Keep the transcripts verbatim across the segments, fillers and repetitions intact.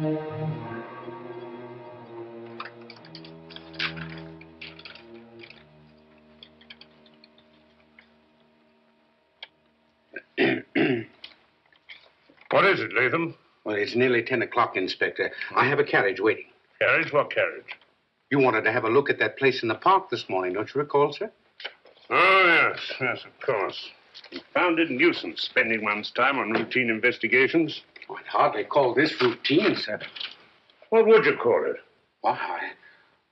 What is it, Latham? Well, it's nearly ten o'clock, Inspector. I have a carriage waiting. Carriage? What carriage? You wanted to have a look at that place in the park this morning, don't you recall, sir? Oh, yes, yes, of course. Confounded nuisance spending one's time on routine investigations. Oh, I'd hardly call this routine, sir. What would you call it? Why,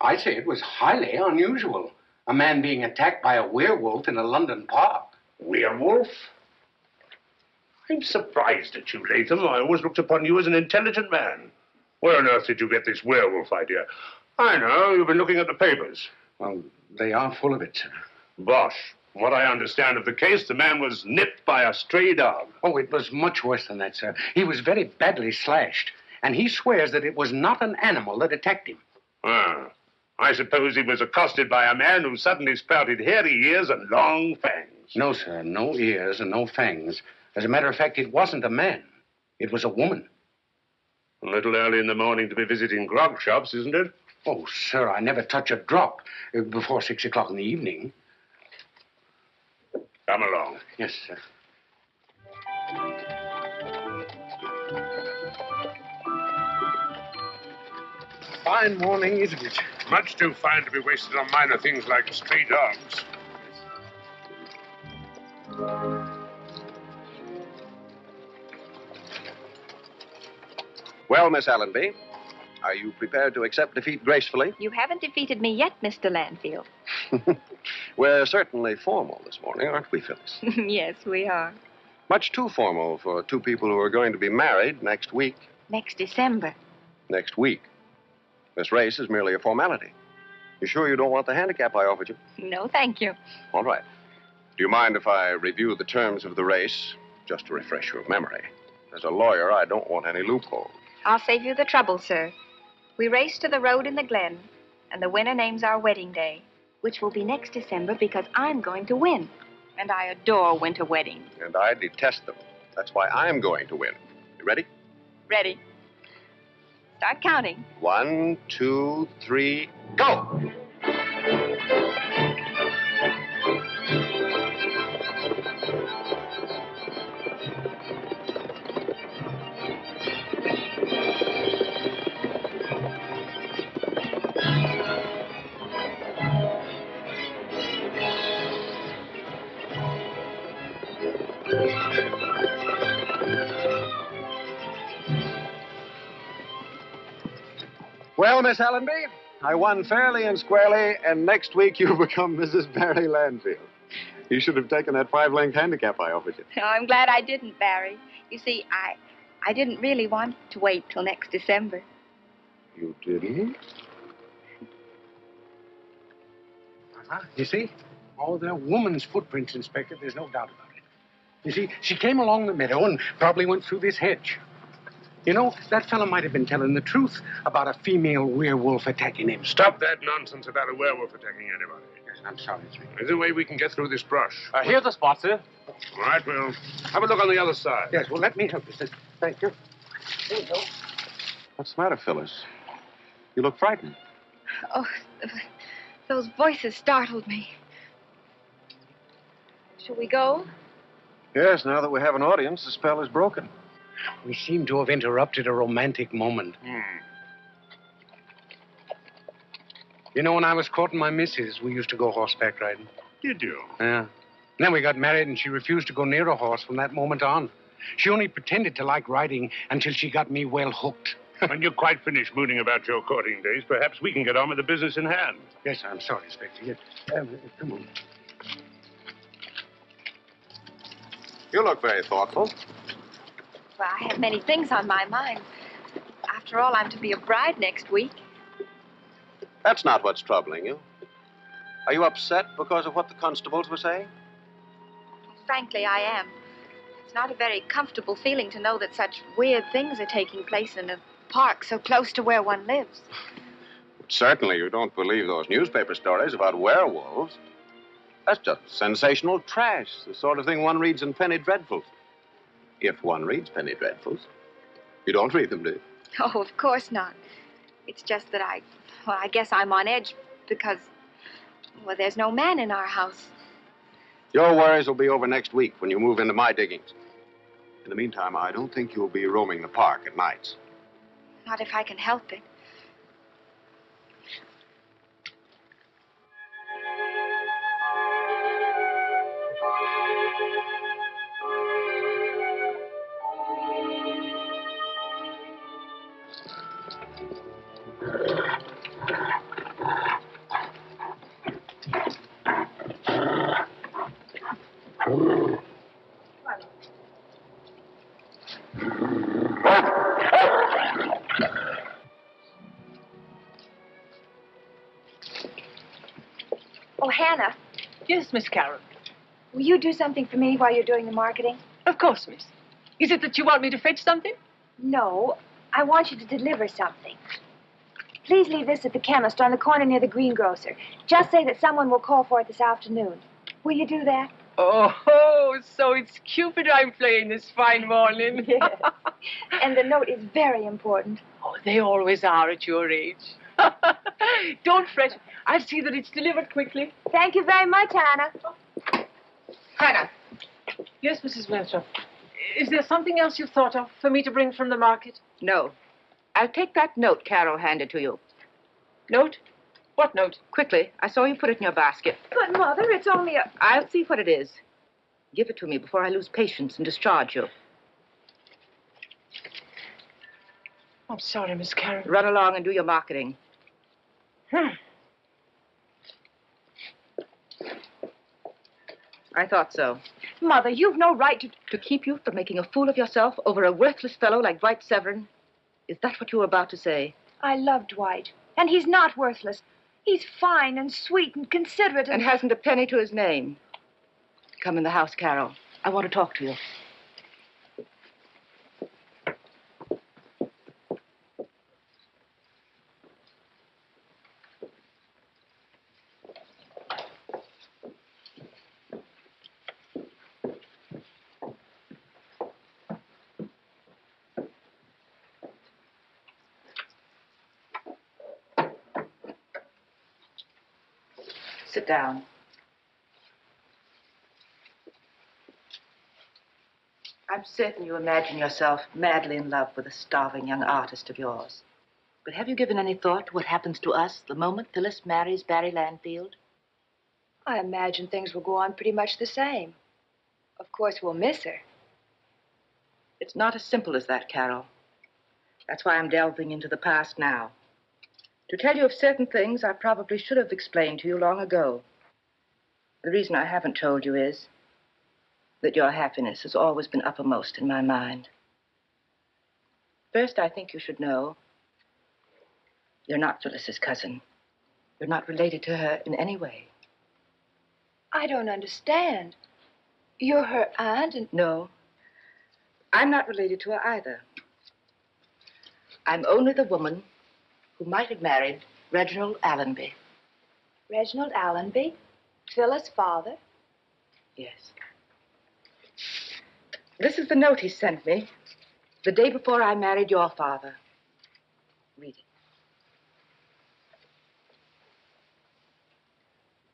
I, I say it was highly unusual. A man being attacked by a werewolf in a London park. Werewolf? I'm surprised at you, Latham. I always looked upon you as an intelligent man. Where on earth did you get this werewolf idea? I know, you've been looking at the papers. Well, they are full of it, sir. Bosh. From what I understand of the case, the man was nipped by a stray dog. Oh, it was much worse than that, sir. He was very badly slashed, and he swears that it was not an animal that attacked him. Ah. I suppose he was accosted by a man who suddenly sprouted hairy ears and long fangs. No, sir, no ears and no fangs. As a matter of fact, it wasn't a man. It was a woman. A little early in the morning to be visiting grog shops, isn't it? Oh, sir, I never touch a drop before six o'clock in the evening. Come along. Yes, sir. Fine morning, isn't it? Much too fine to be wasted on minor things like stray dogs. Well, Miss Allenby, are you prepared to accept defeat gracefully? You haven't defeated me yet, Mister Lanfield. We're certainly formal this morning, aren't we, Phyllis? Yes, we are. Much too formal for two people who are going to be married next week. Next December. Next week. This race is merely a formality. You sure you don't want the handicap I offered you? No, thank you. All right. Do you mind if I review the terms of the race, just to refresh your memory? As a lawyer, I don't want any loopholes. I'll save you the trouble, sir. We race to the road in the glen, and the winner names our wedding day, which will be next December because I'm going to win. And I adore winter weddings. And I detest them. That's why I'm going to win. You ready? Ready. Start counting. One, two, three, go! Well, Miss Allenby, I won fairly and squarely, and next week you become Missus Barry Lanfield. You should have taken that five-length handicap I offered you. Oh, I'm glad I didn't, Barry. You see, I, I didn't really want to wait till next December. You didn't? Uh-huh. You see? Oh, they're woman's footprints, Inspector. There's no doubt about it. You see, she came along the meadow and probably went through this hedge. You know, that fellow might have been telling the truth about a female werewolf attacking him. Stop that nonsense about a werewolf attacking anybody. Yes, I'm sorry, sir. There's a way we can get through this brush. Uh, here's the spot, sir. All right, well, have a look on the other side. Yes, well, let me help you, sir. Thank you. Here you go. What's the matter, Phyllis? You look frightened. Oh, those voices startled me. Shall we go? Yes, now that we have an audience, the spell is broken. We seem to have interrupted a romantic moment. Mm. You know, when I was courting my missus, we used to go horseback riding. Did you? Yeah. And then we got married, and she refused to go near a horse from that moment on. She only pretended to like riding until she got me well hooked. When you're quite finished mooning about your courting days, perhaps we can get on with the business in hand. Yes, I'm sorry, Inspector. Yes. Um, come on. You look very thoughtful. Well, I have many things on my mind. After all, I'm to be a bride next week. That's not what's troubling you. Are you upset because of what the constables were saying? Frankly, I am. It's not a very comfortable feeling to know that such weird things are taking place in a park so close to where one lives. Certainly you don't believe those newspaper stories about werewolves. That's just sensational trash, the sort of thing one reads in Penny Dreadfuls. If one reads Penny Dreadfuls. You don't read them, do you? Oh, of course not. It's just that I, well, I guess I'm on edge because, well, there's no man in our house. Your worries will be over next week when you move into my diggings. In the meantime, I don't think you'll be roaming the park at nights. Not if I can help it. Yes, Miss Carol. Will you do something for me while you're doing the marketing? Of course, miss. Is it that you want me to fetch something? No, I want you to deliver something. Please leave this at the chemist on the corner near the greengrocer. Just say that someone will call for it this afternoon. Will you do that? Oh, oh so it's Cupid I'm playing this fine morning. Yes. And the note is very important. Oh, they always are at your age. Don't fret. I'll see that it's delivered quickly. Thank you very much, Hannah. Oh. Hannah. Yes, Missus Winthrop. Is there something else you've thought of for me to bring from the market? No. I'll take that note Carol handed to you. Note? What note? Quickly. I saw you put it in your basket. But, Mother, it's only a... I'll see what it is. Give it to me before I lose patience and discharge you. I'm sorry, Miss Carol. Run along and do your marketing. Hmm. I thought so. Mother, you've no right to... To keep you from making a fool of yourself over a worthless fellow like Dwight Severin? Is that what you were about to say? I love Dwight, and he's not worthless. He's fine and sweet and considerate and... And hasn't a penny to his name. Come in the house, Carol. I want to talk to you. Sit down. I'm certain you imagine yourself madly in love with a starving young artist of yours. But have you given any thought to what happens to us the moment Phyllis marries Barry Lanfield? I imagine things will go on pretty much the same. Of course, we'll miss her. It's not as simple as that, Carol. That's why I'm delving into the past now. To tell you of certain things I probably should have explained to you long ago. The reason I haven't told you is that your happiness has always been uppermost in my mind. First, I think you should know you're not Phyllis's cousin. You're not related to her in any way. I don't understand. You're her aunt and... No, I'm not related to her either. I'm only the woman who might have married Reginald Allenby. Reginald Allenby? Phyllis' father? Yes. This is the note he sent me the day before I married your father. Read it.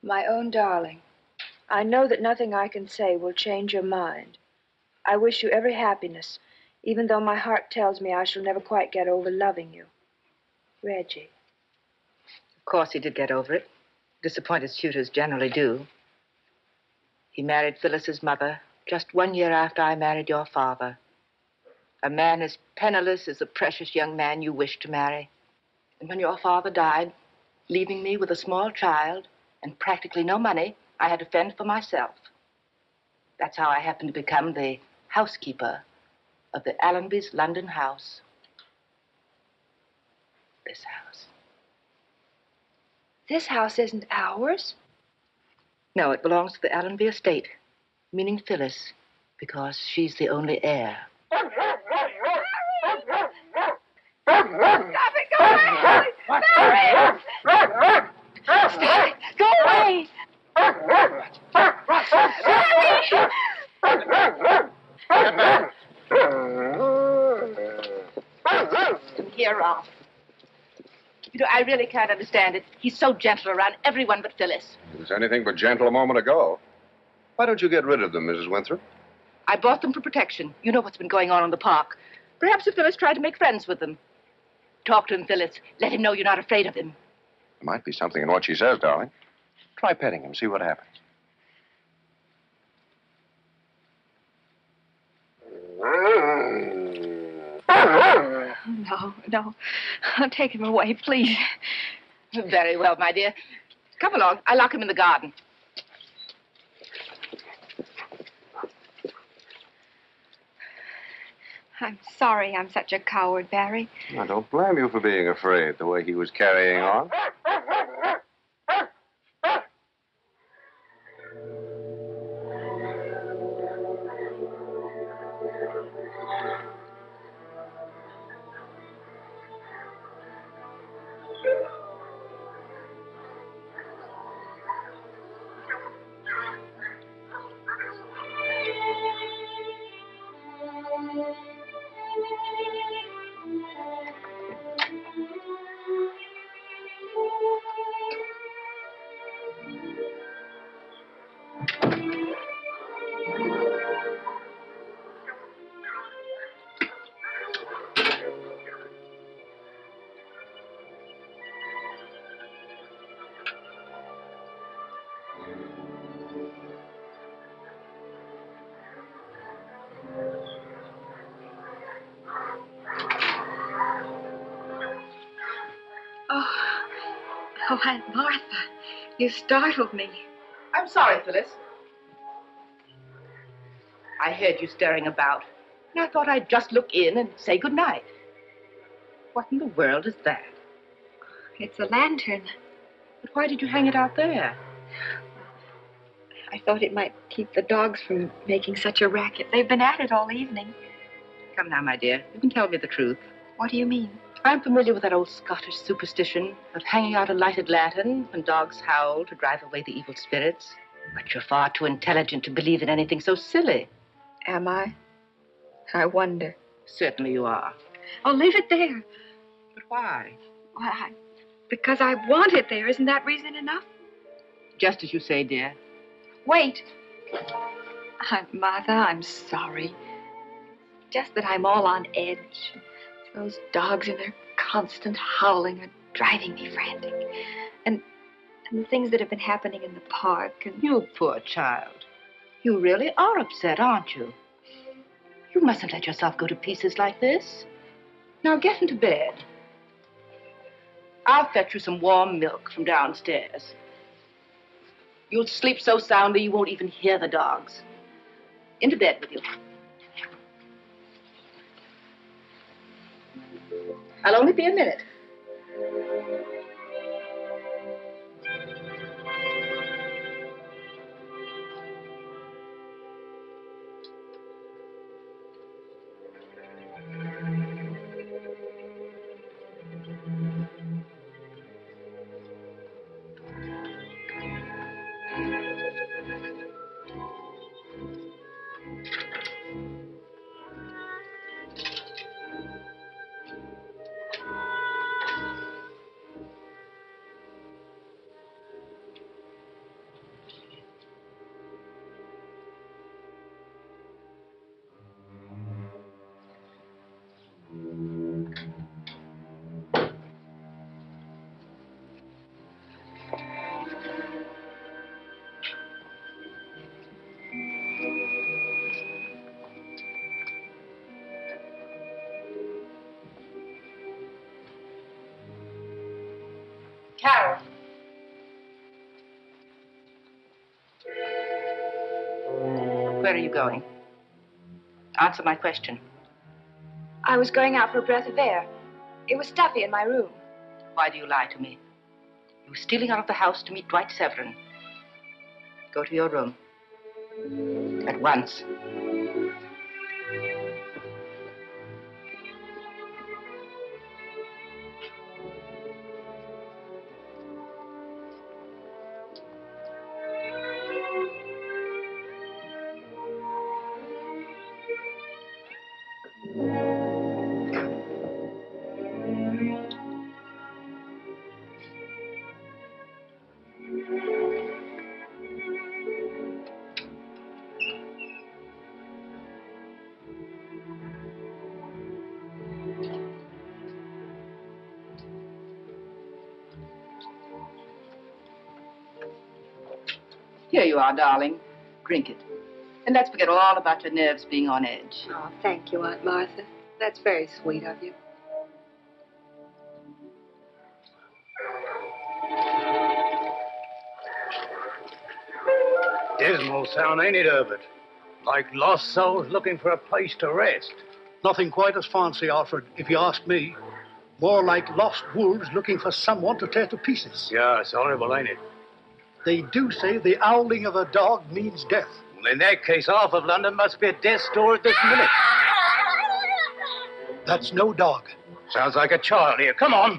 My own darling, I know that nothing I can say will change your mind. I wish you every happiness, even though my heart tells me I shall never quite get over loving you. Reggie. Of course he did get over it. Disappointed suitors generally do. He married Phyllis's mother just one year after I married your father. A man as penniless as the precious young man you wished to marry. And when your father died, leaving me with a small child and practically no money, I had to fend for myself. That's how I happened to become the housekeeper of the Allenby's London house. This house. This house isn't ours? No, it belongs to the Allenby estate, meaning Phyllis, because she's the only heir. Stop it! Go away! Mary! Stop it! Go away! Mary! hear of. You know, I really can't understand it. He's so gentle around everyone but Phyllis. He was anything but gentle a moment ago. Why don't you get rid of them, Missus Winthrop? I bought them for protection. You know what's been going on in the park. Perhaps if Phyllis tried to make friends with them. Talk to him, Phyllis. Let him know you're not afraid of him. There might be something in what she says, darling. Try petting him, see what happens. No, no. I'll take him away, please. Very well, my dear. Come along. I'll lock him in the garden. I'm sorry I'm such a coward, Barry. I don't blame you for being afraid, the way he was carrying on. Oh, Aunt Martha, you startled me. I'm sorry, Phyllis. I heard you stirring about, and I thought I'd just look in and say good night. What in the world is that? It's a lantern. But why did you hang it out there? I thought it might keep the dogs from making such a racket. They've been at it all evening. Come now, my dear. You can tell me the truth. What do you mean? I'm familiar with that old Scottish superstition of hanging out a lighted lantern when dogs howl to drive away the evil spirits. But you're far too intelligent to believe in anything so silly. Am I? I wonder. Certainly you are. Oh, leave it there. But why? Why? Because I want it there. Isn't that reason enough? Just as you say, dear. Wait. Aunt Martha, I'm sorry. Just that I'm all on edge. Those dogs and their constant howling are driving me frantic. And, and the things that have been happening in the park and... You poor child. You really are upset, aren't you? You mustn't let yourself go to pieces like this. Now get into bed. I'll fetch you some warm milk from downstairs. You'll sleep so soundly you won't even hear the dogs. Into bed with you. I'll only be a minute. Carol. Where are you going? Answer my question. I was going out for a breath of air. It was stuffy in my room. Why do you lie to me? You were stealing out of the house to meet Dwight Severin. Go to your room. At once. Here you are, darling. Drink it. And let's forget all about your nerves being on edge. Oh, thank you, Aunt Martha. That's very sweet of you. Dismal sound, ain't it, Herbert? Like lost souls looking for a place to rest. Nothing quite as fancy, Alfred, if you ask me. More like lost wolves looking for someone to tear to pieces. Yeah, it's horrible, ain't it? They do say the howling of a dog means death. Well, in that case, half of London must be a death store at this minute. That's no dog. Sounds like a child here. Come on.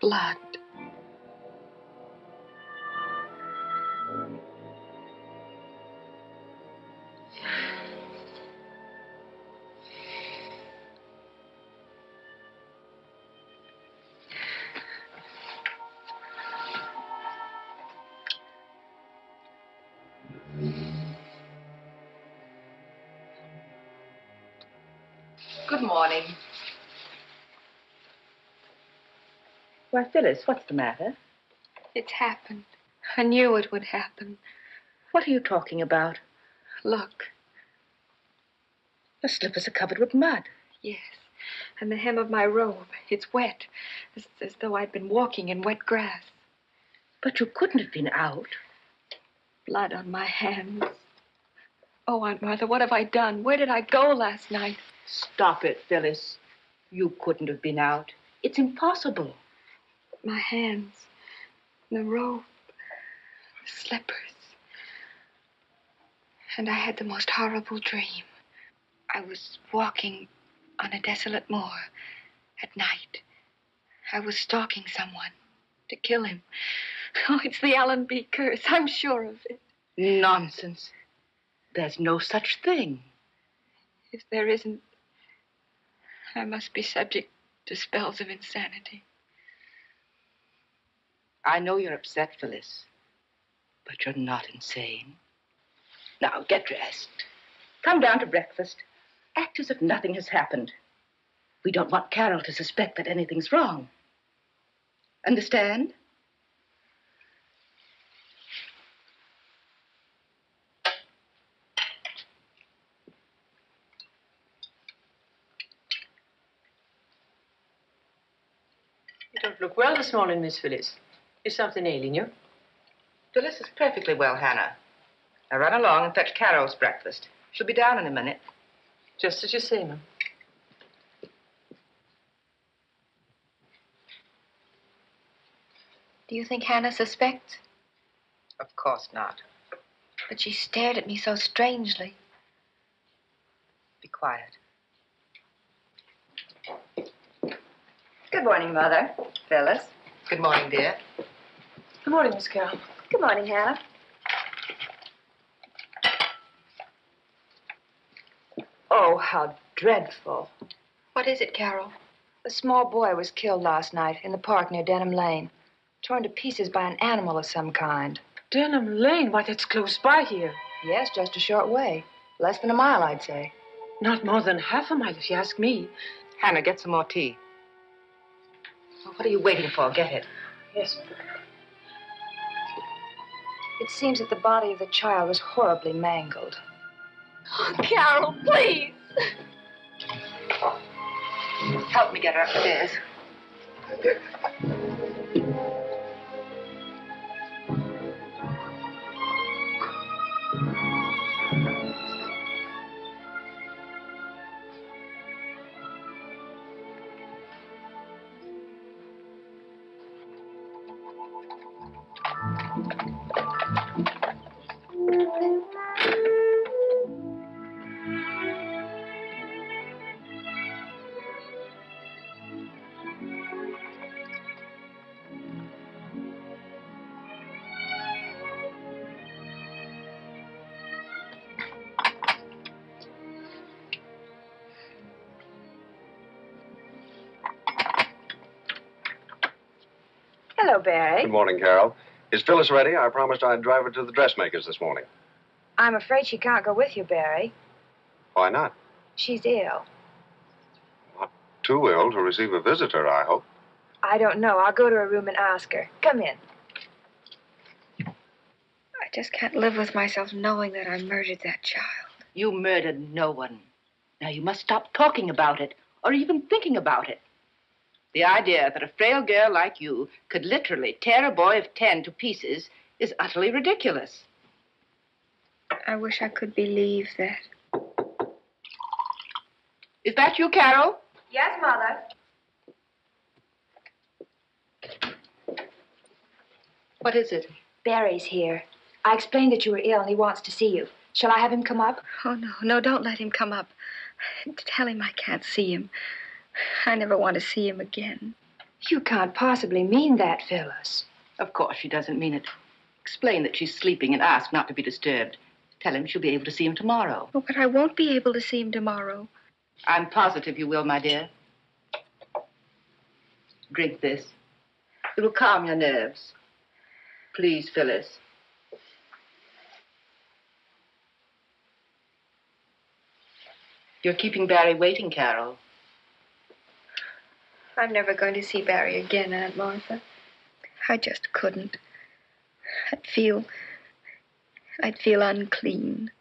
Blood. Good morning. Why, Phyllis, what's the matter? It's happened. I knew it would happen. What are you talking about? Look. Your slippers are covered with mud. Yes, and the hem of my robe. It's wet, as, as though I'd been walking in wet grass. But you couldn't have been out. Blood on my hands. Oh, Aunt Martha, what have I done? Where did I go last night? Stop it, Phyllis. You couldn't have been out. It's impossible. My hands, the robe, the slippers. And I had the most horrible dream. I was walking on a desolate moor at night. I was stalking someone to kill him. Oh, it's the Allenby curse. I'm sure of it. Nonsense. There's no such thing. If there isn't, I must be subject to spells of insanity. I know you're upset, Phyllis, but you're not insane. Now, get dressed. Come down to breakfast. Act as if nothing has happened. We don't want Carol to suspect that anything's wrong. Understand? You don't look well this morning, Miss Phyllis. Is something ailing you? Phyllis is perfectly well, Hannah. Now run along and fetch Carol's breakfast. She'll be down in a minute. Just as you say, ma'am. Do you think Hannah suspects? Of course not. But she stared at me so strangely. Be quiet. Good morning, Mother. Phyllis. Good morning, dear. Good morning, Miss Carol. Good morning, Hannah. Oh, how dreadful. What is it, Carol? A small boy was killed last night in the park near Denham Lane, torn to pieces by an animal of some kind. Denham Lane? Why, that's close by here. Yes, just a short way. Less than a mile, I'd say. Not more than half a mile, if you ask me. Hannah, get some more tea. Well, what are you waiting for? Get it. Yes, ma'am. It seems that the body of the child was horribly mangled. Oh, Carol, please. Help me get her upstairs. Hello, Barry. Good morning, Carol. Is Phyllis ready? I promised I'd drive her to the dressmaker's this morning. I'm afraid she can't go with you, Barry. Why not? She's ill. Not too ill to receive a visitor, I hope. I don't know. I'll go to her room and ask her. Come in. I just can't live with myself knowing that I murdered that child. You murdered no one. Now, you must stop talking about it or even thinking about it. The idea that a frail girl like you could literally tear a boy of ten to pieces is utterly ridiculous. I wish I could believe that. Is that you, Carol? Yes, Mother. What is it? Barry's here. I explained that you were ill and he wants to see you. Shall I have him come up? Oh, no, no, don't let him come up. Tell him I can't see him. I never want to see him again. You can't possibly mean that, Phyllis. Of course she doesn't mean it. Explain that she's sleeping and ask not to be disturbed. Tell him she'll be able to see him tomorrow. Oh, but I won't be able to see him tomorrow. I'm positive you will, my dear. Drink this. It will calm your nerves. Please, Phyllis. You're keeping Barry waiting, Carol. I'm never going to see Barry again, Aunt Martha. I just couldn't. I'd feel... I'd feel unclean.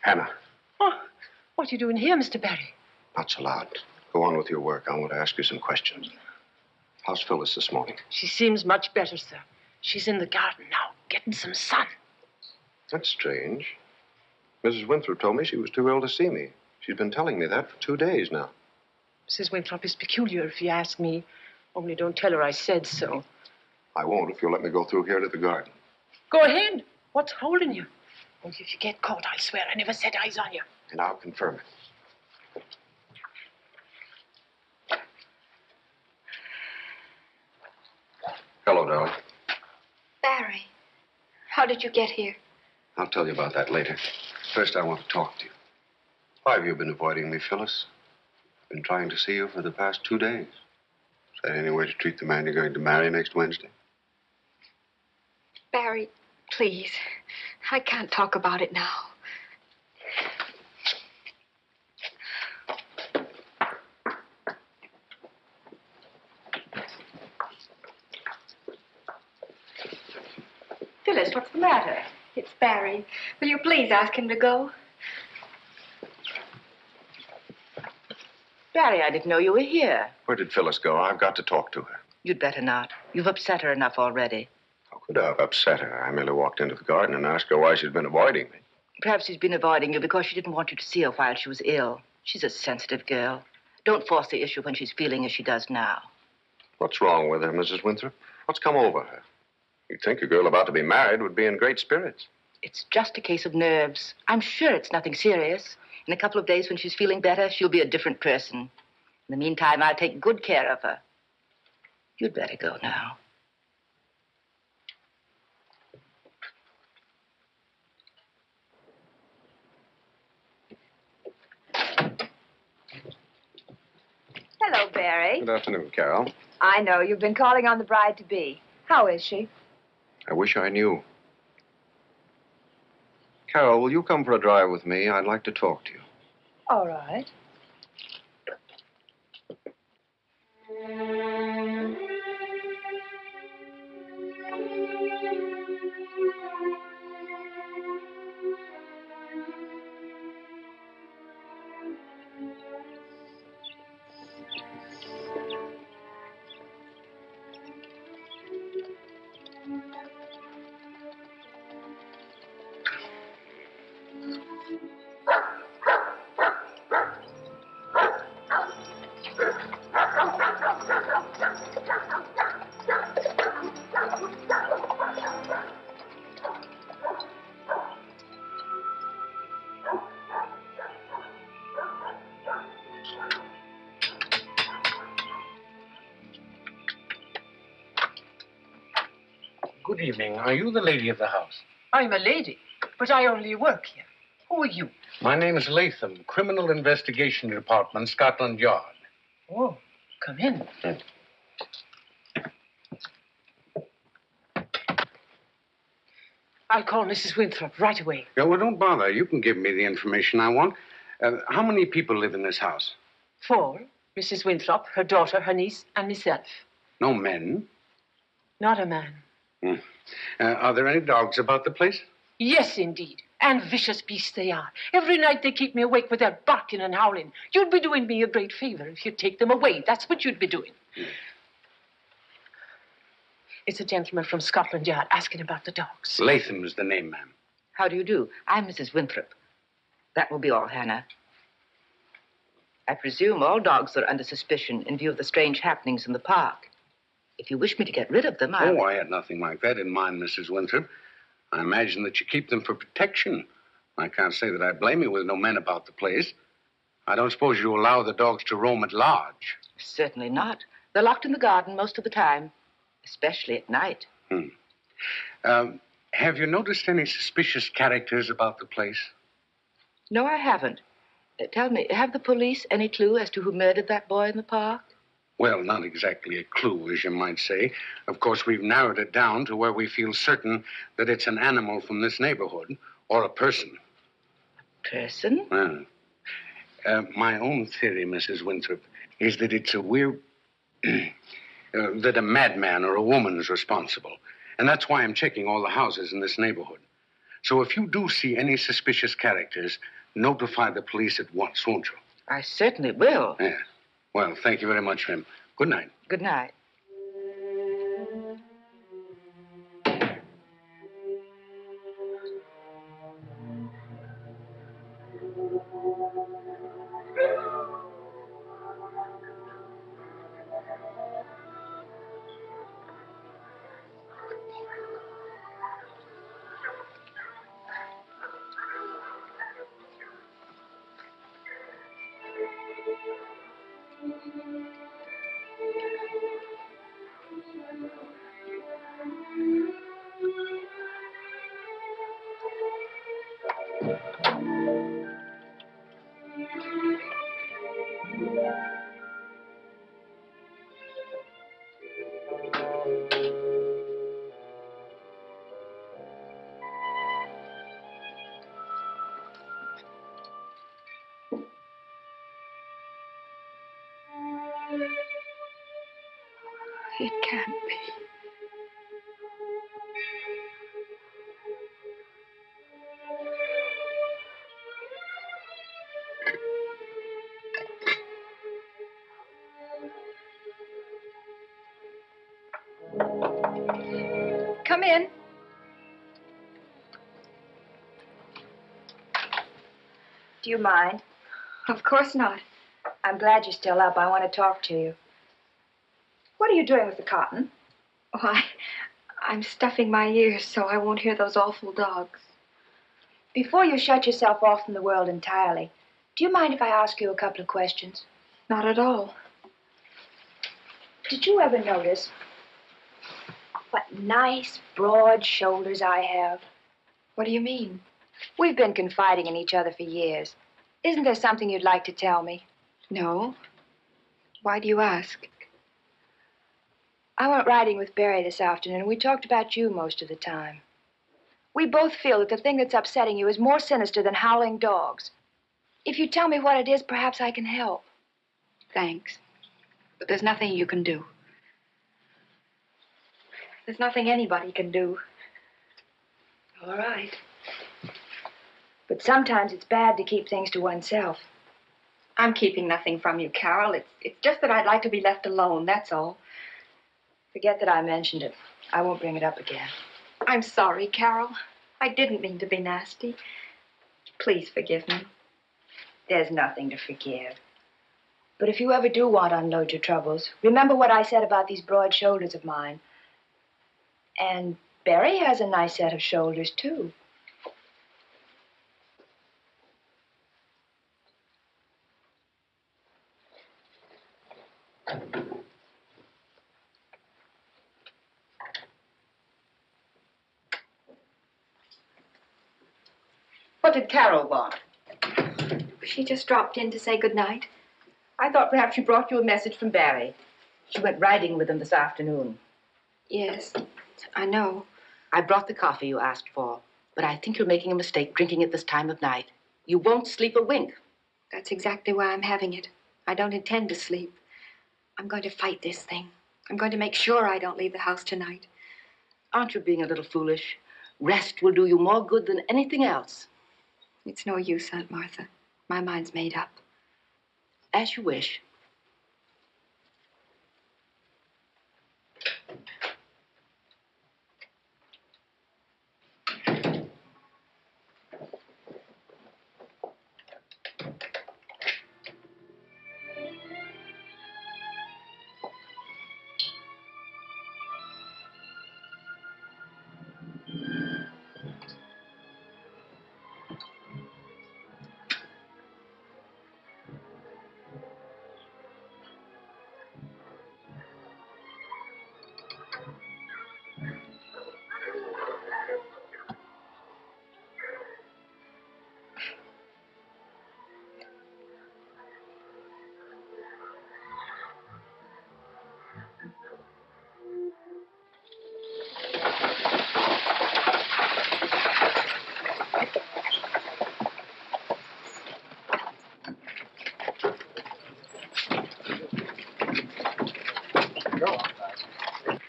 Hannah. Oh, what are you doing here, Mister Barry? Not so loud. Go on with your work. I want to ask you some questions. How's Phyllis this morning? She seems much better, sir. She's in the garden now, getting some sun. That's strange. Missus Winthrop told me she was too ill to see me. She's been telling me that for two days now. Missus Winthrop is peculiar, if you ask me. Only don't tell her I said so. I won't if you'll let me go through here to the garden. Go ahead. What's holding you? Only if you get caught, I swear I never set eyes on you. And I'll confirm it. Hello, darling. Barry, how did you get here? I'll tell you about that later. First, I want to talk to you. Why have you been avoiding me, Phyllis? I've been trying to see you for the past two days. Is that any way to treat the man you're going to marry next Wednesday? Barry, please. I can't talk about it now. Phyllis, what's the matter? It's Barry. Will you please ask him to go? Barry, I didn't know you were here. Where did Phyllis go? I've got to talk to her. You'd better not. You've upset her enough already. How could I have upset her? I merely walked into the garden and asked her why she's been avoiding me. Perhaps she's been avoiding you because she didn't want you to see her while she was ill. She's a sensitive girl. Don't force the issue when she's feeling as she does now. What's wrong with her, Missus Winthrop? What's come over her? You'd think a girl about to be married would be in great spirits. It's just a case of nerves. I'm sure it's nothing serious. In a couple of days, when she's feeling better, she'll be a different person. In the meantime, I'll take good care of her. You'd better go now. Hello, Barry. Good afternoon, Carol. I know. You've been calling on the bride-to-be. How is she? I wish I knew. Carol, will you come for a drive with me? I'd like to talk to you. All right. Good evening. Are you the lady of the house? I'm a lady, but I only work here. Who are you? My name is Latham, Criminal Investigation Department, Scotland Yard. Oh, come in. Mm. I'll call Missus Winthrop right away. Yeah, well, don't bother. You can give me the information I want. Uh, how many people live in this house? Four. Missus Winthrop, her daughter, her niece, and myself. No men? Not a man. Mm. Uh, are there any dogs about the place? Yes, indeed. And vicious beasts they are. Every night they keep me awake with their barking and howling. You'd be doing me a great favor if you'd take them away. That's what you'd be doing. Mm. It's a gentleman from Scotland Yard asking about the dogs. Latham is the name, ma'am. How do you do? I'm Missus Winthrop. That will be all, Hannah. I presume all dogs are under suspicion in view of the strange happenings in the park. If you wish me to get rid of them, I... Oh, I had nothing like that in mind, Missus Winthrop. I imagine that you keep them for protection. I can't say that I blame you with no men about the place. I don't suppose you allow the dogs to roam at large. Certainly not. They're locked in the garden most of the time, especially at night. Hmm. Um, have you noticed any suspicious characters about the place? No, I haven't. Uh, tell me, have the police any clue as to who murdered that boy in the park? Well, not exactly a clue, as you might say. Of course, we've narrowed it down to where we feel certain that it's an animal from this neighborhood, or a person. A person? Uh, uh, my own theory, Missus Winthrop, is that it's a weird... uh, that a madman or a woman is responsible. And that's why I'm checking all the houses in this neighborhood. So if you do see any suspicious characters, notify the police at once, won't you? I certainly will. Yeah. Well, thank you very much, ma'am. Good night. Good night. It can't be. Come in. Do you mind? Of course not. I'm glad you're still up. I want to talk to you. What are you doing with the cotton? Oh, I, I'm stuffing my ears so I won't hear those awful dogs. Before you shut yourself off from the world entirely, do you mind if I ask you a couple of questions? Not at all. Did you ever notice what nice, broad shoulders I have? What do you mean? We've been confiding in each other for years. Isn't there something you'd like to tell me? No. Why do you ask? I went riding with Barry this afternoon, and we talked about you most of the time. We both feel that the thing that's upsetting you is more sinister than howling dogs. If you tell me what it is, perhaps I can help. Thanks. But there's nothing you can do. There's nothing anybody can do. All right. But sometimes it's bad to keep things to oneself. I'm keeping nothing from you, Carol. It's, it's just that I'd like to be left alone, that's all. Forget that I mentioned it. I won't bring it up again. I'm sorry, Carol. I didn't mean to be nasty. Please forgive me. There's nothing to forgive. But if you ever do want to unload your troubles, remember what I said about these broad shoulders of mine. And Barry has a nice set of shoulders, too. What did Carol want? She just dropped in to say good night. I thought perhaps she brought you a message from Barry. She went riding with him this afternoon. Yes, I know. I brought the coffee you asked for, but I think you're making a mistake drinking it this time of night. You won't sleep a wink. That's exactly why I'm having it. I don't intend to sleep. I'm going to fight this thing. I'm going to make sure I don't leave the house tonight. Aren't you being a little foolish? Rest will do you more good than anything else. It's no use, Aunt Martha. My mind's made up. As you wish.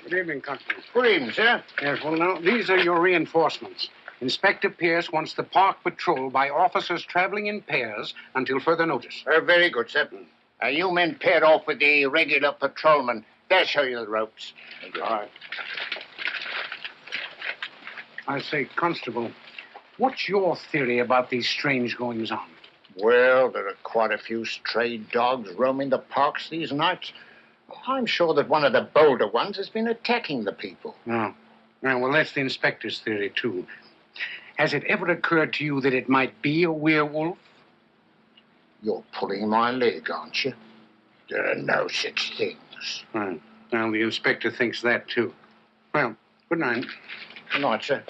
Good evening, Constable. Good evening, sir. Yes, well, now, these are your reinforcements. Inspector Pierce wants the park patrolled by officers traveling in pairs until further notice. Uh, very good, sir. Uh, you men paired off with the regular patrolmen. They'll show you the ropes. Okay. All right. I say, Constable, what's your theory about these strange goings-on? Well, there are quite a few stray dogs roaming the parks these nights. I'm sure that one of the bolder ones has been attacking the people. Oh. Well, that's the inspector's theory, too. Has it ever occurred to you that it might be a werewolf? You're pulling my leg, aren't you? There are no such things. Right. Well, the inspector thinks that, too. Well, good night. Good night, sir.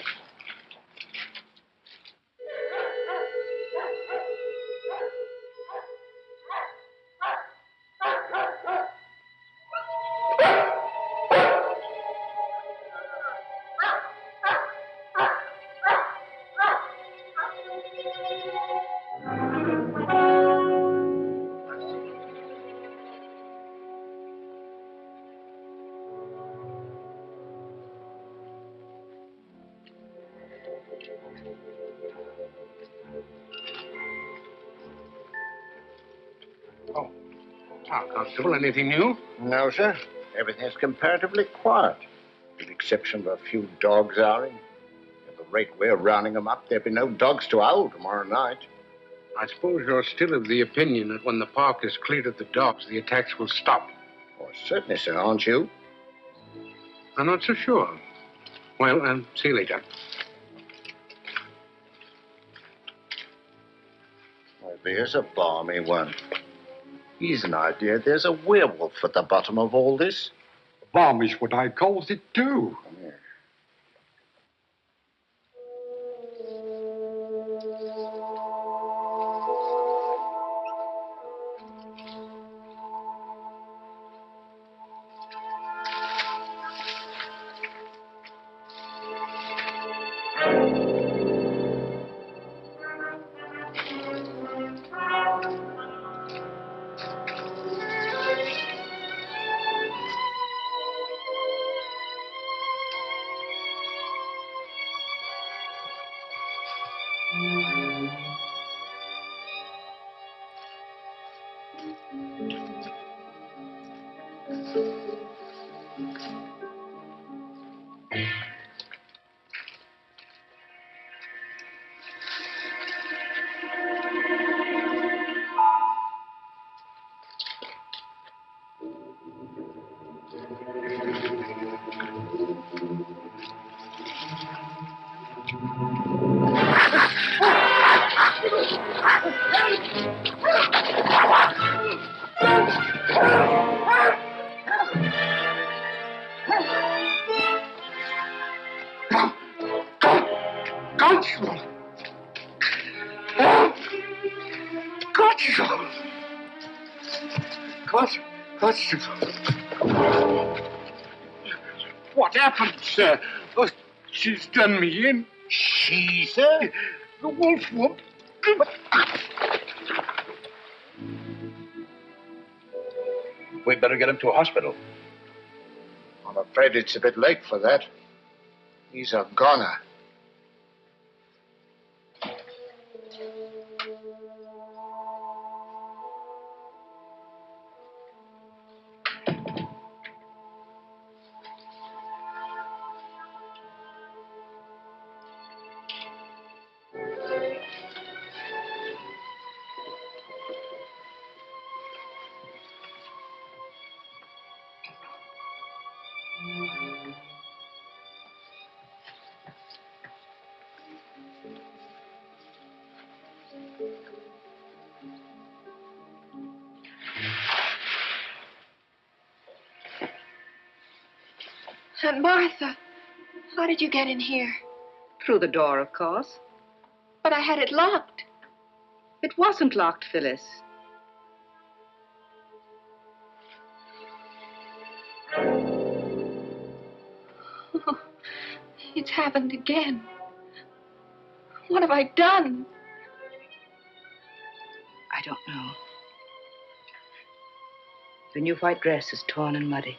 Anything new? No, sir. Everything's comparatively quiet, with the exception of a few dogs outing. At the rate we're rounding them up, there'll be no dogs to howl tomorrow night. I suppose you're still of the opinion that when the park is cleared of the dogs, the attacks will stop. Oh, certainly, sir, aren't you? I'm not so sure. Well, um, see you later. Well, there's a balmy one. Here's an idea. There's a werewolf at the bottom of all this. Balmy's what I calls it, too. Yeah. Constable! Constable! Constable! What happened, sir? Oh, she's done me in. She, sir? The wolf woman. We'd better get him to a hospital. I'm afraid it's a bit late for that. He's a goner. Aunt Martha, how did you get in here? Through the door, of course. But I had it locked. It wasn't locked, Phyllis. Oh, it's happened again. What have I done? I don't know. The new white dress is torn and muddy.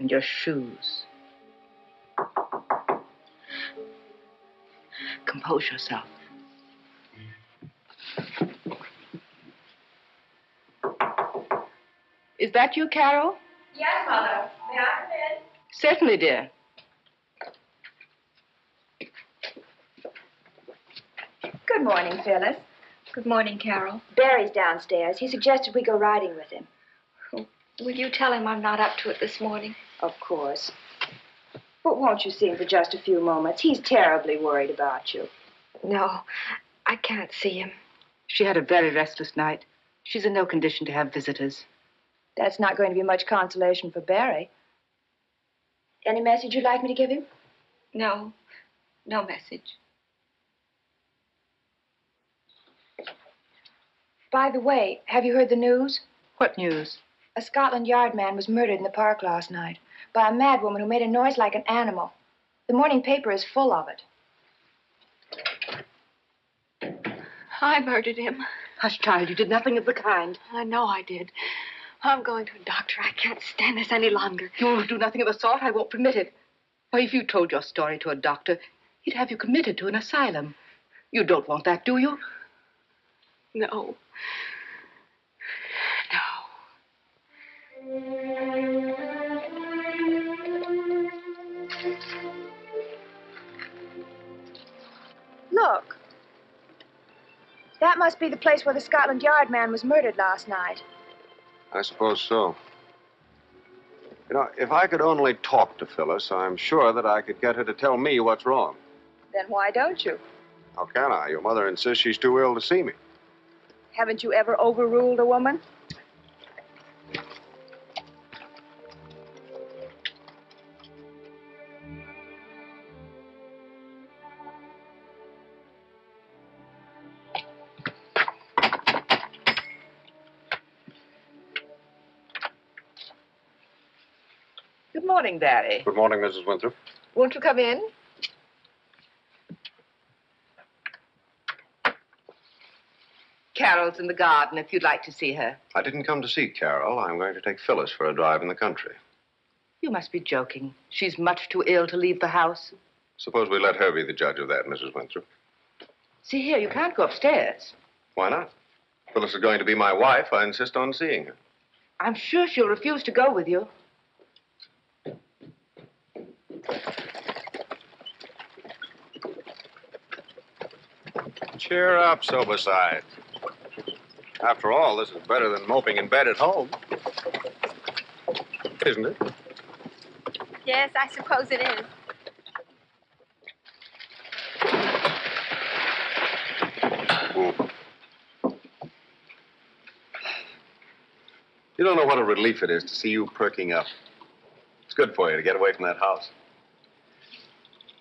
And your shoes. Compose yourself. Is that you, Carol? Yes, Mother. May I come in? Certainly, dear. Good morning, Phyllis. Good morning, Carol. Barry's downstairs. He suggested we go riding with him. Will you tell him I'm not up to it this morning? Of course. But won't you see him for just a few moments? He's terribly worried about you. No, I can't see him. She had a very restless night. She's in no condition to have visitors. That's not going to be much consolation for Barry. Any message you'd like me to give him? No, no message. By the way, have you heard the news? What news? A Scotland Yard man was murdered in the park last night by a mad woman who made a noise like an animal. The morning paper is full of it. I murdered him. Hush, child, you did nothing of the kind. I know I did. I'm going to a doctor. I can't stand this any longer. You'll do nothing of the sort. I won't permit it. Why, if you told your story to a doctor, he'd have you committed to an asylum. You don't want that, do you? No. Look. That must be the place where the Scotland Yard man was murdered last night. I suppose so. You know, if I could only talk to Phyllis, I'm sure that I could get her to tell me what's wrong. Then why don't you? How can I? Your mother insists she's too ill to see me. Haven't you ever overruled a woman? Good morning, Barry. Good morning, Missus Winthrop. Won't you come in? Carol's in the garden if you'd like to see her. I didn't come to see Carol. I'm going to take Phyllis for a drive in the country. You must be joking. She's much too ill to leave the house. Suppose we let her be the judge of that, Missus Winthrop. See here, you can't go upstairs. Why not? Phyllis is going to be my wife. I insist on seeing her. I'm sure she'll refuse to go with you. Cheer up, sober side. After all, this is better than moping in bed at home. Isn't it? Yes, I suppose it is. You don't know what a relief it is to see you perking up. It's good for you to get away from that house.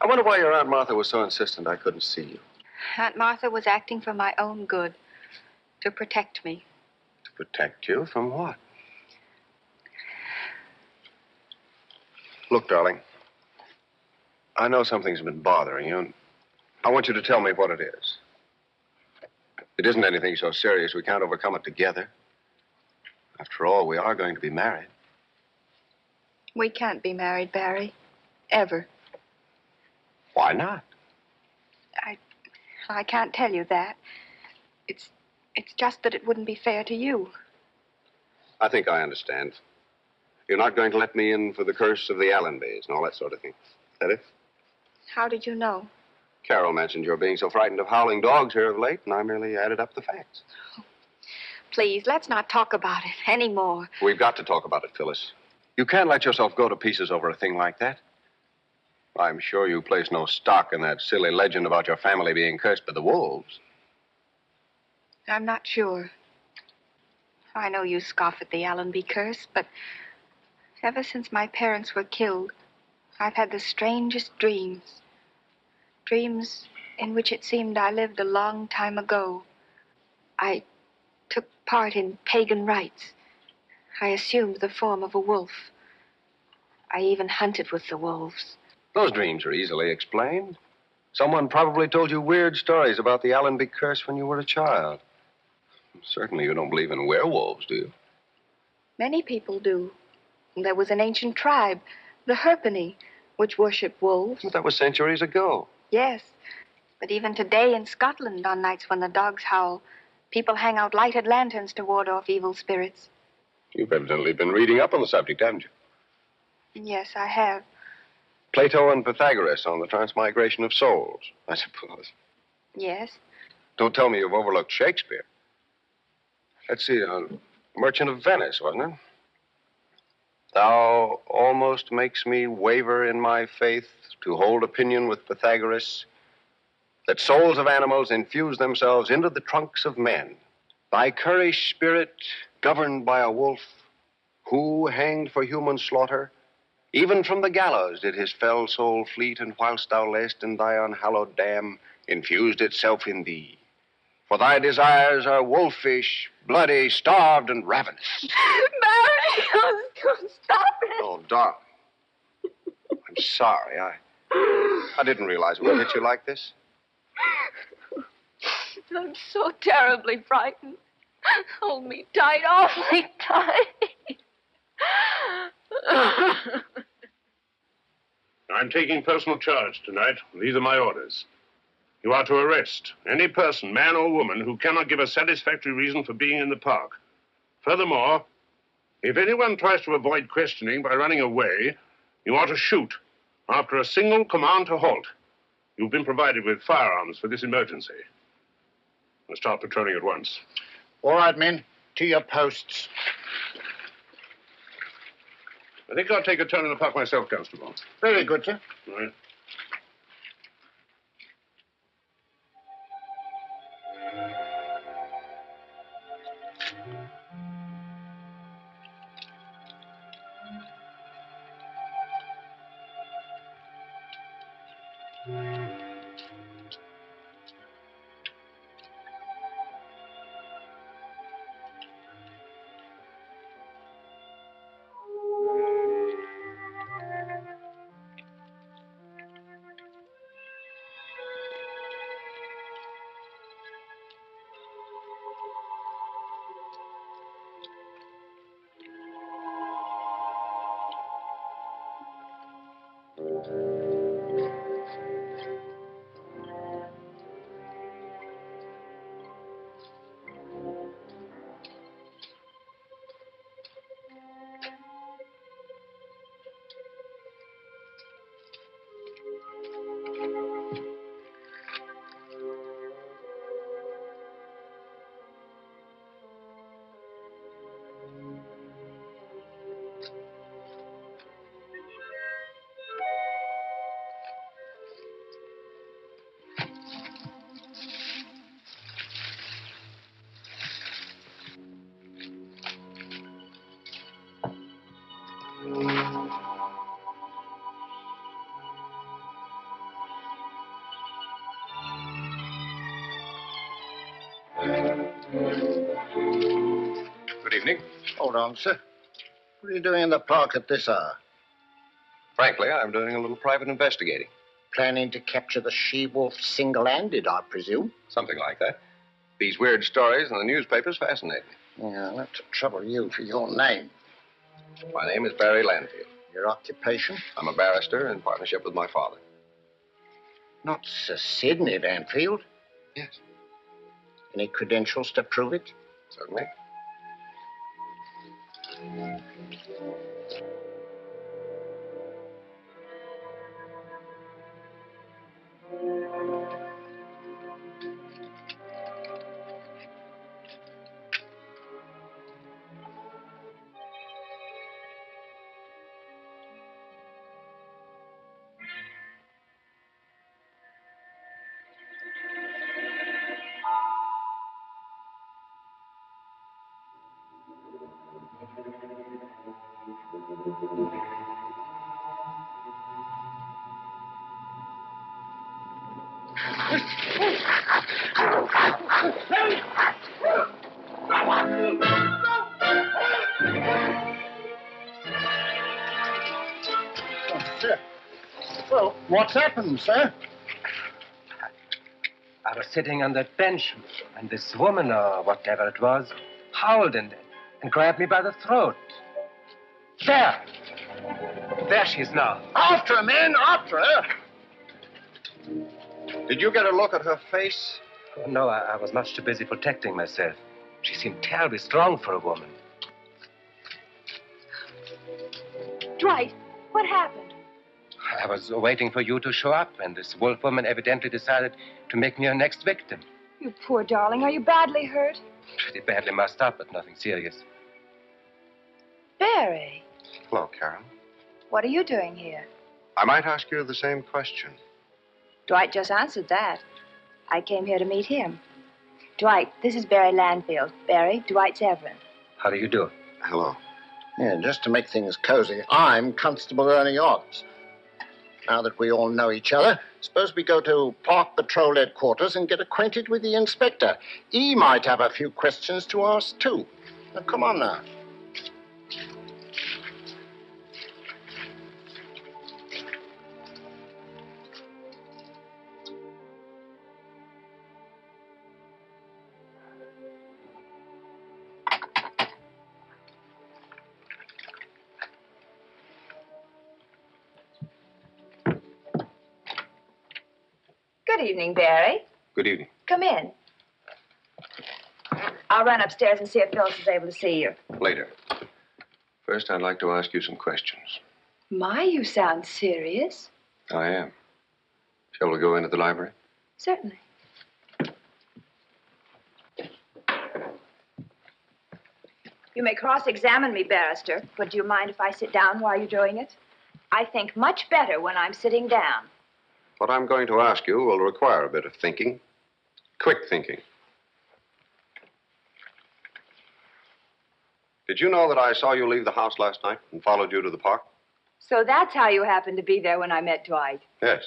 I wonder why your Aunt Martha was so insistent I couldn't see you. Aunt Martha was acting for my own good, to protect me. To protect you from what? Look, darling, I know something's been bothering you, and I want you to tell me what it is. It isn't anything so serious we can't overcome it together. After all, we are going to be married. We can't be married, Barry. Ever. Why not? I... I can't tell you that. It's... it's just that it wouldn't be fair to you. I think I understand. You're not going to let me in for the curse of the Allenbys and all that sort of thing. Is that it? How did you know? Carol mentioned your being so frightened of howling dogs here of late, and I merely added up the facts. Oh, please, let's not talk about it anymore. We've got to talk about it, Phyllis. You can't let yourself go to pieces over a thing like that. I'm sure you place no stock in that silly legend about your family being cursed by the wolves. I'm not sure. I know you scoff at the Allenby curse, but ever since my parents were killed, I've had the strangest dreams. Dreams in which it seemed I lived a long time ago. I took part in pagan rites. I assumed the form of a wolf. I even hunted with the wolves. Those dreams are easily explained. Someone probably told you weird stories about the Allenby curse when you were a child. Certainly you don't believe in werewolves, do you? Many people do. There was an ancient tribe, the Herpony, which worshipped wolves. Well, that was centuries ago. Yes, but even today in Scotland, on nights when the dogs howl, people hang out lighted lanterns to ward off evil spirits. You've evidently been reading up on the subject, haven't you? Yes, I have. Plato and Pythagoras on the transmigration of souls, I suppose. Yes. Don't tell me you've overlooked Shakespeare. Let's see, uh, Merchant of Venice, wasn't it? Thou almost makes me waver in my faith to hold opinion with Pythagoras, that souls of animals infuse themselves into the trunks of men. Thy currish spirit, governed by a wolf, who hanged for human slaughter, even from the gallows did his fell soul fleet, and whilst thou lay'st in thy unhallowed dam, infused itself in thee. For thy desires are wolfish, bloody, starved, and ravenous. Barry, oh, stop it. Oh, darling. I'm sorry. I I didn't realize it would hit you like this. I'm so terribly frightened. Hold me tight, awfully tight. I'm taking personal charge tonight. These are my orders. You are to arrest any person, man or woman, who cannot give a satisfactory reason for being in the park. Furthermore, if anyone tries to avoid questioning by running away, you are to shoot after a single command to halt. You've been provided with firearms for this emergency. We'll start patrolling at once. All right, men, to your posts. I think I'll take a turn in the park myself, Constable. Very good, sir. All right. Good evening. Hold on, sir. What are you doing in the park at this hour? Frankly, I'm doing a little private investigating. Planning to capture the she-wolf single-handed, I presume. Something like that. These weird stories in the newspapers fascinate me. Yeah, I'll have to trouble you for your name. My name is Barry Lanfield. Your occupation? I'm a barrister in partnership with my father. Not Sir Sidney Lanfield? Yes. Any credentials to prove it? Certainly. What's happened, sir? I was sitting on that bench, and this woman, or whatever it was, howled and, and grabbed me by the throat. There! There she is now. After her, men! After her! Did you get a look at her face? Oh, no, I, I was much too busy protecting myself. She seemed terribly strong for a woman. Dwight, what happened? I was waiting for you to show up, and this wolf woman evidently decided to make me her next victim. You poor darling. Are you badly hurt? Pretty badly messed up, but nothing serious. Barry. Hello, Carol. What are you doing here? I might ask you the same question. Dwight just answered that. I came here to meet him. Dwight, this is Barry Lanfield. Barry, Dwight Severin. How do you do? Hello. Yeah, just to make things cozy, I'm Constable Ernie Odds. Now that we all know each other, suppose we go to Park Patrol headquarters and get acquainted with the inspector. He might have a few questions to ask, too. Now, come on now. Good evening, Barry. Good evening. Come in. I'll run upstairs and see if Phyllis is able to see you. Later. First, I'd like to ask you some questions. My, you sound serious. I am. Shall we go into the library? Certainly. You may cross-examine me, barrister, but do you mind if I sit down while you're doing it? I think much better when I'm sitting down. What I'm going to ask you will require a bit of thinking, quick thinking. Did you know that I saw you leave the house last night and followed you to the park? So that's how you happened to be there when I met Dwight? Yes.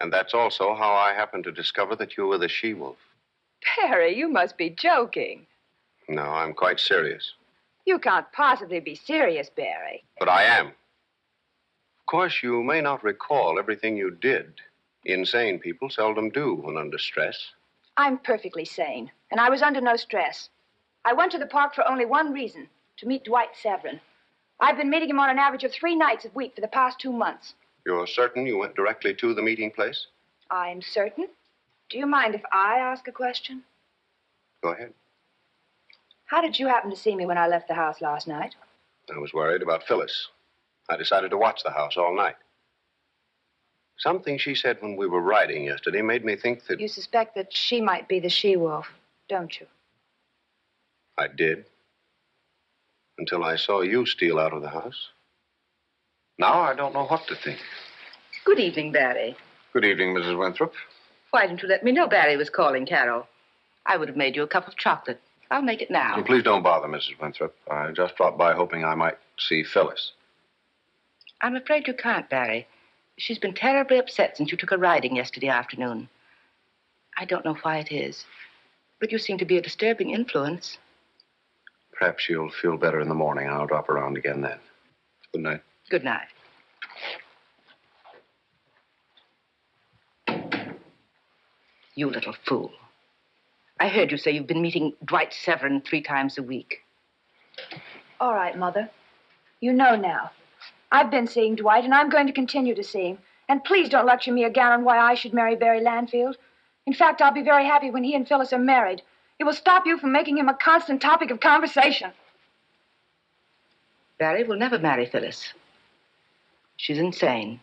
And that's also how I happened to discover that you were the she-wolf. Perry, you must be joking. No, I'm quite serious. You can't possibly be serious, Barry. But I am. Of course, you may not recall everything you did. Insane people seldom do when under stress. I'm perfectly sane, and I was under no stress. I went to the park for only one reason, to meet Dwight Severin. I've been meeting him on an average of three nights a week for the past two months. You're certain you went directly to the meeting place? I'm certain. Do you mind if I ask a question? Go ahead. How did you happen to see me when I left the house last night? I was worried about Phyllis. I decided to watch the house all night. Something she said when we were riding yesterday made me think that... You suspect that she might be the she-wolf, don't you? I did. Until I saw you steal out of the house. Now I don't know what to think. Good evening, Barry. Good evening, Missus Winthrop. Why didn't you let me know Barry was calling, Carol? I would have made you a cup of chocolate. I'll make it now. Oh, please don't bother, Missus Winthrop. I just dropped by hoping I might see Phyllis. I'm afraid you can't, Barry. She's been terribly upset since you took her riding yesterday afternoon. I don't know why it is. But you seem to be a disturbing influence. Perhaps you'll feel better in the morning, and I'll drop around again then. Good night. Good night. You little fool. I heard you say you've been meeting Dwight Severin three times a week. All right, Mother. You know now. I've been seeing Dwight, and I'm going to continue to see him. And please don't lecture me again on why I should marry Barry Lanfield. In fact, I'll be very happy when he and Phyllis are married. It will stop you from making him a constant topic of conversation. Barry will never marry Phyllis. She's insane.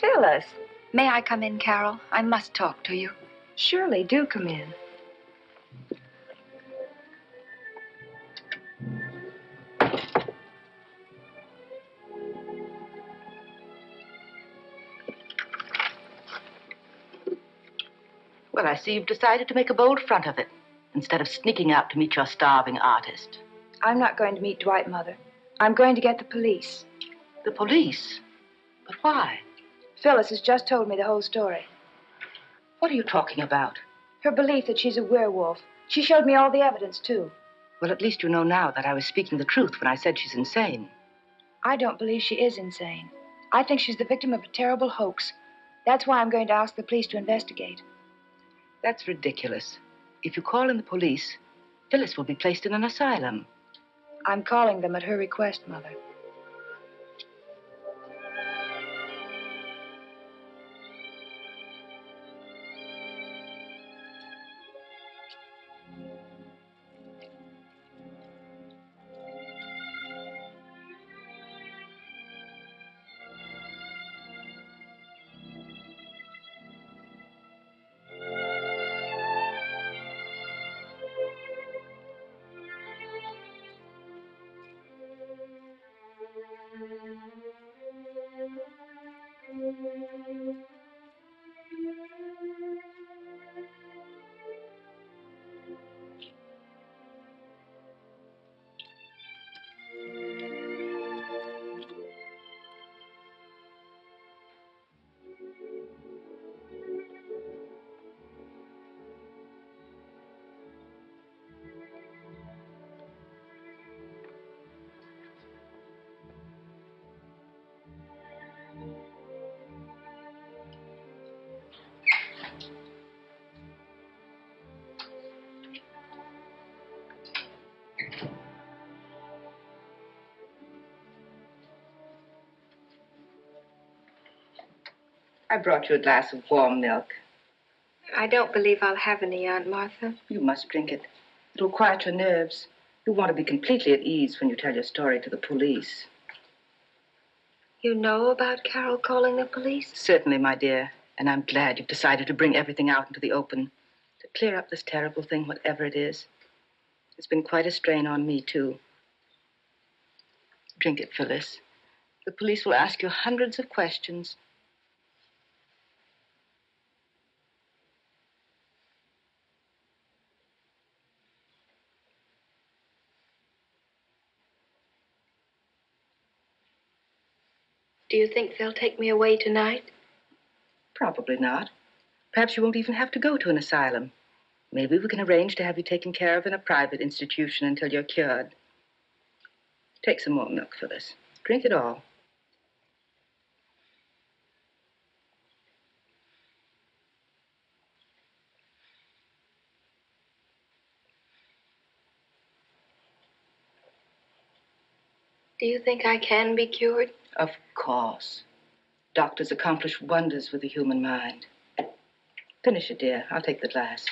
Phyllis, may I come in, Carol? I must talk to you. Surely, do come in. Well, I see you've decided to make a bold front of it, instead of sneaking out to meet your starving artist. I'm not going to meet Dwight, Mother. I'm going to get the police. The police? But why? Phyllis has just told me the whole story. What are you talking about? Her belief that she's a werewolf. She showed me all the evidence, too. Well, at least you know now that I was speaking the truth when I said she's insane. I don't believe she is insane. I think she's the victim of a terrible hoax. That's why I'm going to ask the police to investigate. That's ridiculous. If you call in the police, Phyllis will be placed in an asylum. I'm calling them at her request, Mother. I brought you a glass of warm milk. I don't believe I'll have any, Aunt Martha. You must drink it. It'll quiet your nerves. You want to be completely at ease when you tell your story to the police. You know about Carol calling the police? Certainly, my dear. And I'm glad you've decided to bring everything out into the open, to clear up this terrible thing, whatever it is. It's been quite a strain on me, too. Drink it, Phyllis. The police will ask you hundreds of questions. Do you think they'll take me away tonight? Probably not. Perhaps you won't even have to go to an asylum. Maybe we can arrange to have you taken care of in a private institution until you're cured. Take some more milk for this. Drink it all. Do you think I can be cured? Of course. Doctors accomplish wonders with the human mind. Finish it, dear. I'll take the glass.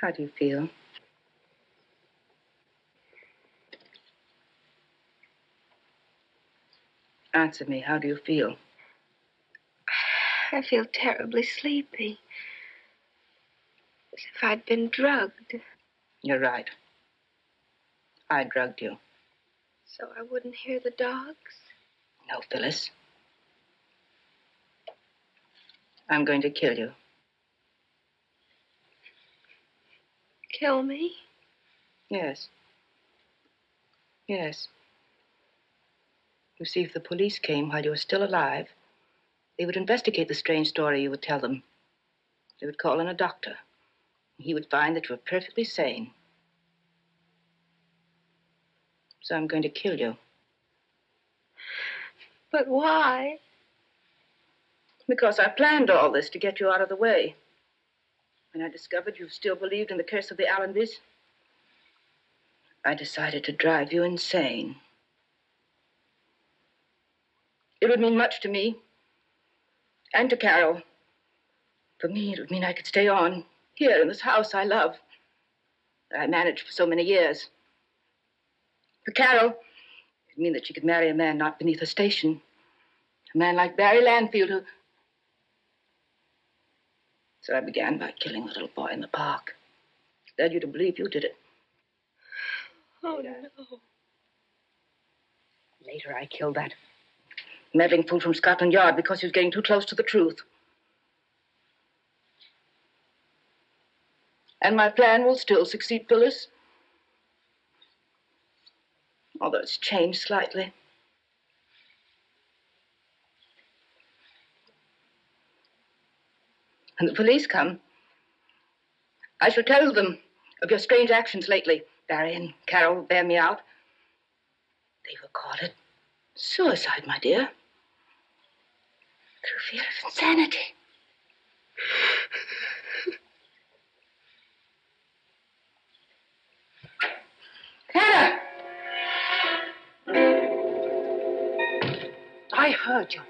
How do you feel? Answer me, how do you feel? I feel terribly sleepy. As if I'd been drugged. You're right. I drugged you. So I wouldn't hear the dogs? No, Phyllis. I'm going to kill you. Kill me? Yes. Yes. You see, if the police came while you were still alive, they would investigate the strange story you would tell them. They would call in a doctor. He would find that you were perfectly sane. So I'm going to kill you. But why? Because I planned all this to get you out of the way. When I discovered you still believed in the curse of the Allenbys, I decided to drive you insane. It would mean much to me and to Carol. For me, it would mean I could stay on here in this house I love, that I managed for so many years. For Carol, it would mean that she could marry a man not beneath her station, a man like Barry Lanfield who... So I began by killing the little boy in the park. Led you to believe you did it. Oh, no. Later, I killed that meddling fool from Scotland Yard because he was getting too close to the truth. And my plan will still succeed, Phyllis. Although it's changed slightly. When the police come, I shall tell them of your strange actions lately. Barry and Carol will bear me out. They will call it suicide, my dear. Through fear of insanity. Hannah! I heard you.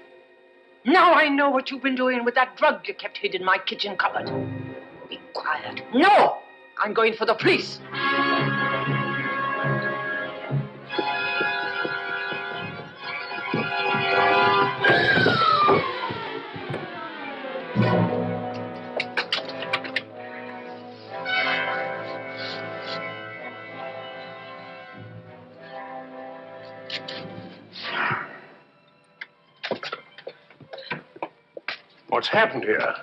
Now I know what you've been doing with that drug you kept hid in my kitchen cupboard. Be quiet. No! I'm going for the police. What's happened here?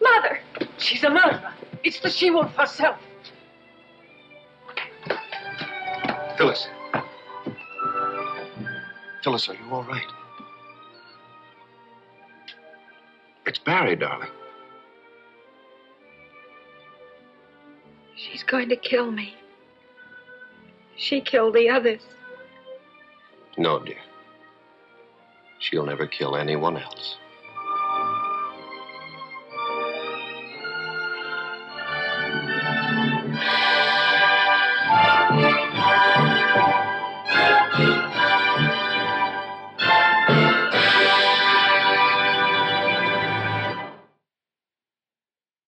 Mother! She's a murderer. It's the she-wolf herself. Phyllis. Phyllis, are you all right? It's Barry, darling. She's going to kill me. She killed the others. No, dear. She'll never kill anyone else.